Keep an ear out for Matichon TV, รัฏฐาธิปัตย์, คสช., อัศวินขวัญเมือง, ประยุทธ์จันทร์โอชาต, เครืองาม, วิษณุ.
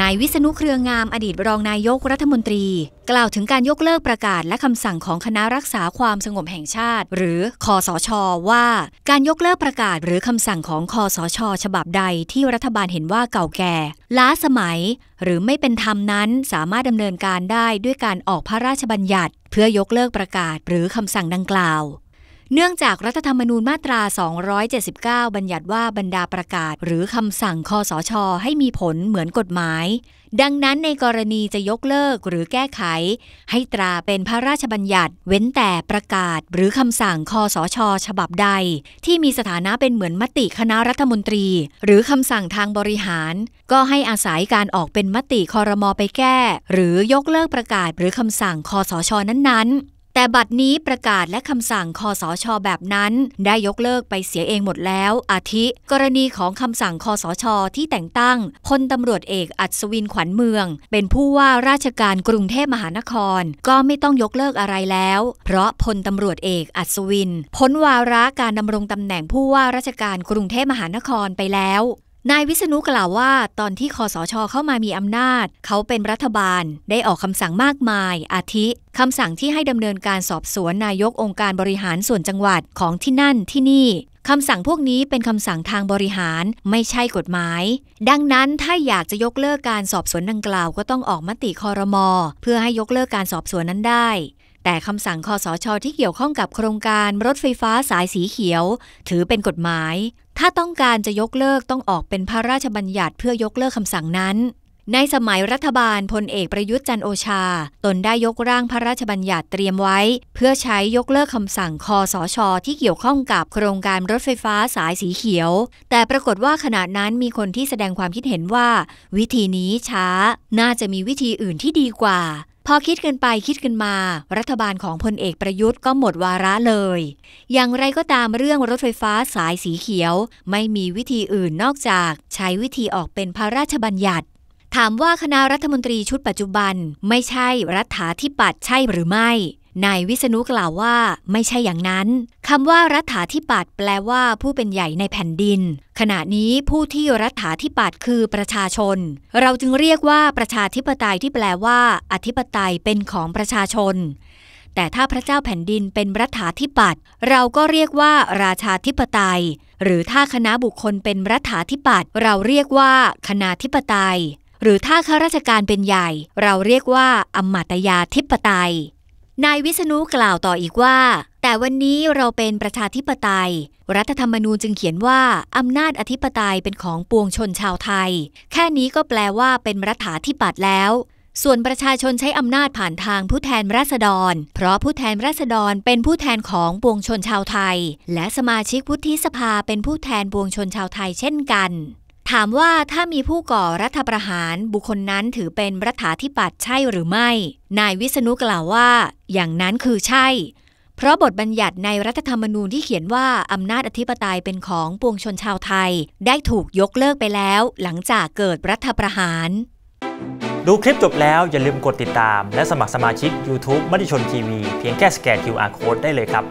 นายวิษณุเครืองามอดีตรองนายกรัฐมนตรีกล่าวถึงการยกเลิกประกาศและคำสั่งของคณะรักษาความสงบแห่งชาติหรือคสช.ว่าการยกเลิกประกาศหรือคำสั่งของคสช.ฉบับใดที่รัฐบาลเห็นว่าเก่าแก่ล้าสมัยหรือไม่เป็นธรรมนั้นสามารถดำเนินการได้ด้วยการออกพระราชบัญญัติเพื่อยกเลิกประกาศหรือคำสั่งดังกล่าวเนื่องจากรัฐธรรมนูญมาตรา279บัญญัติว่าบรรดาประกาศหรือคำสั่งคสช.ให้มีผลเหมือนกฎหมายดังนั้นในกรณีจะยกเลิกหรือแก้ไขให้ตราเป็นพระราชบัญญัติเว้นแต่ประกาศหรือคำสั่งคสช.ฉบับใดที่มีสถานะเป็นเหมือนมติคณะรัฐมนตรีหรือคำสั่งทางบริหารก็ให้อาศัยการออกเป็นมติครม.ไปแก้หรือยกเลิกประกาศหรือคำสั่งคสช.นั้นๆแต่บัดนี้ประกาศและคำสั่งคสช.แบบนั้นได้ยกเลิกไปเสียเองหมดแล้วอาทิกรณีของคำสั่งคสช.ที่แต่งตั้งพลตำรวจเอกอัศวินขวัญเมืองเป็นผู้ว่าราชการกรุงเทพมหานครก็ไม่ต้องยกเลิกอะไรแล้วเพราะพลตำรวจเอกอัศวินพ้นวาระการดำรงตำแหน่งผู้ว่าราชการกรุงเทพมหานครไปแล้วนายวิษณุกล่าวว่าตอนที่คสช.เข้ามามีอำนาจเขาเป็นรัฐบาลได้ออกคำสั่งมากมายอาทิคำสั่งที่ให้ดำเนินการสอบสวนนายกองค์การบริหารส่วนจังหวัดของที่นั่นที่นี่คำสั่งพวกนี้เป็นคำสั่งทางบริหารไม่ใช่กฎหมายดังนั้นถ้าอยากจะยกเลิกการสอบสวนดังกล่าวก็ต้องออกมติครม.เพื่อให้ยกเลิกการสอบสวนนั้นได้แต่คำสั่งคสช.ที่เกี่ยวข้องกับโครงการรถไฟฟ้าสายสีเขียวถือเป็นกฎหมายถ้าต้องการจะยกเลิกต้องออกเป็นพระราชบัญญัติเพื่อยกเลิกคำสั่งนั้นในสมัยรัฐบาลพลเอกประยุทธ์จันทร์โอชาตนได้ยกร่างพระราชบัญญัติเตรียมไว้เพื่อใช้ยกเลิกคำสั่งคสช.ที่เกี่ยวข้องกับโครงการรถไฟฟ้าสายสีเขียวแต่ปรากฏว่าขณะนั้นมีคนที่แสดงความคิดเห็นว่าวิธีนี้ช้าน่าจะมีวิธีอื่นที่ดีกว่าพอคิดกันไปคิดกันมารัฐบาลของพลเอกประยุทธ์ก็หมดวาระเลยอย่างไรก็ตามเรื่องรถไฟฟ้าสายสีเขียวไม่มีวิธีอื่นนอกจากใช้วิธีออกเป็นพระราชบัญญัติถามว่าคณะรัฐมนตรีชุดปัจจุบันไม่ใช่รัฐาธิปัตย์ใช่หรือไม่นายวิษณุกล่าวว่าไม่ใช่อย่างนั้นคำว่ารัฐาธิปัตย์แปลว่าผู้เป็นใหญ่ในแผ่นดินขณะนี้ผู้ที่รัฐาธิปัตย์คือประชาชนเราจึงเรียกว่าประชาธิปไตยที่แปลว่าอธิปไตยเป็นของประชาชนแต่ถ้าพระเจ้าแผ่นดินเป็นรัฐาธิปัตย์เราก็เรียกว่าราชาธิปไตยหรือถ้าคณะบุคคลเป็นรัฐาธิปัตย์เราเรียกว่าคณาธิปไตยหรือถ้าข้าราชการเป็นใหญ่เราเรียกว่าอำมาตยาธิปไตยนายวิษณุกล่าวต่ออีกว่าแต่วันนี้เราเป็นประชาธิปไตยรัฐธรรมนูญจึงเขียนว่าอำนาจอธิปไตยเป็นของปวงชนชาวไทยแค่นี้ก็แปลว่าเป็นรัฐาธิปัตย์แล้วส่วนประชาชนใช้อำนาจผ่านทางผู้แทนราษฎรเพราะผู้แทนราษฎรเป็นผู้แทนของปวงชนชาวไทยและสมาชิกวุฒิสภาเป็นผู้แทนปวงชนชาวไทยเช่นกันถามว่าถ้ามีผู้ก่อรัฐประหารบุคคลนั้นถือเป็นรัฐาธิปัตย์ใช่หรือไม่นายวิษณุกล่าวว่าอย่างนั้นคือใช่เพราะบทบัญญัติในรัฐธรรมนูญที่เขียนว่าอำนาจอธิปไตยเป็นของปวงชนชาวไทยได้ถูกยกเลิกไปแล้วหลังจากเกิดรัฐประหารดูคลิปจบแล้วอย่าลืมกดติดตามและสมัครสมาชิก YouTube มติชนทีวีเพียงแค่สแกน QR Code ได้เลยครับ